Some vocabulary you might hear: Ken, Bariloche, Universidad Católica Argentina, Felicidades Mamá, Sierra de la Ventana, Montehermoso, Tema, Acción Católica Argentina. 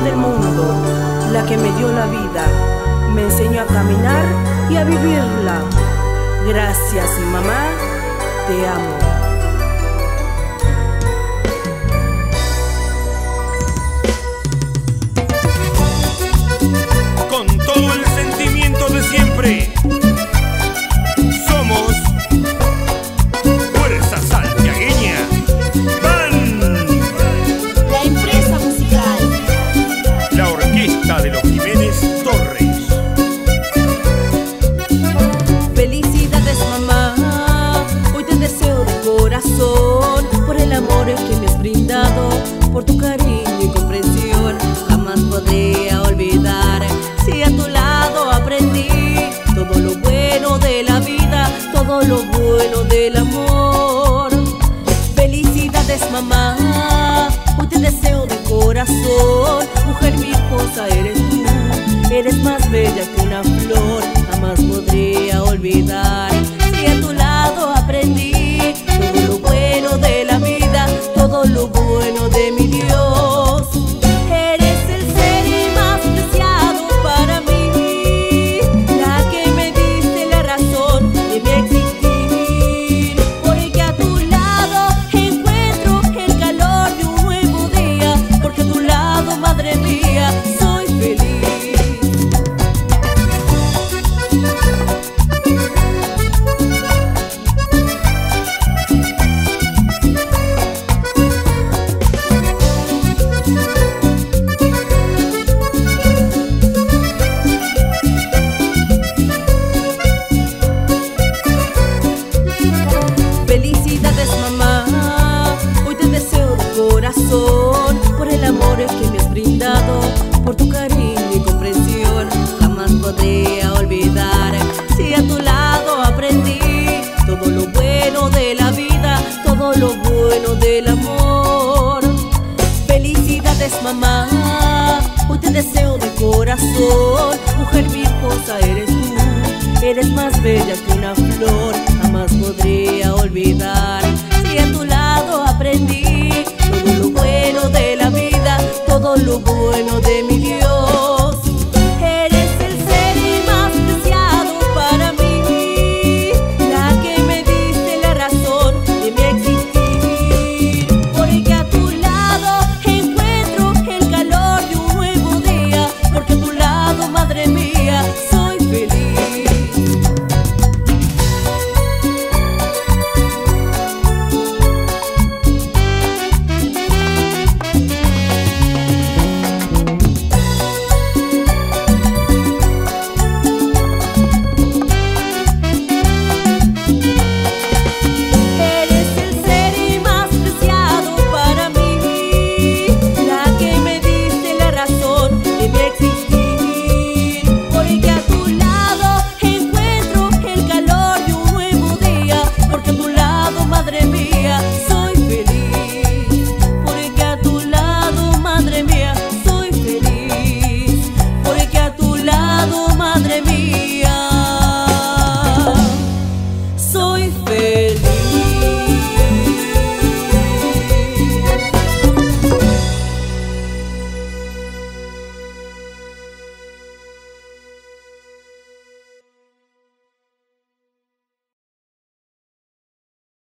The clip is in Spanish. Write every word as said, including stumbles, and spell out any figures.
mamá del mundo, la que me dio la vida, me enseñó a caminar y a vivirla. Gracias, mamá, te amo. Felicidades, mamá, hoy te deseo de corazón, por el amor que me has brindado, por tu cariño y comprensión. Jamás podría olvidar, si a tu lado aprendí todo lo bueno de la vida, todo lo bueno del amor. Felicidades, mamá, hoy te deseo de corazón, mujer virtuosa eres tú, eres más bella que una flor. Jamás podría olvidar, si a tu lado aprendí todo lo bueno de la vida, todo lo bueno de mi Dios. Eres el ser más preciado para mí, la que me diste la razón de mi existir, porque a tu lado encuentro el calor de un nuevo día, porque a tu lado, madre mía, soy feliz. Felicidades, mamá, hoy te deseo de corazón, por el amor que me has brindado, por tu cariño y comprensión. Jamás podría olvidar, si a tu lado aprendí todo lo bueno de la vida, todo lo bueno del amor. Felicidades, mamá, hoy te deseo de corazón, mujer virtuosa eres tú, eres más bella que una flor. Jamás podría olvidar.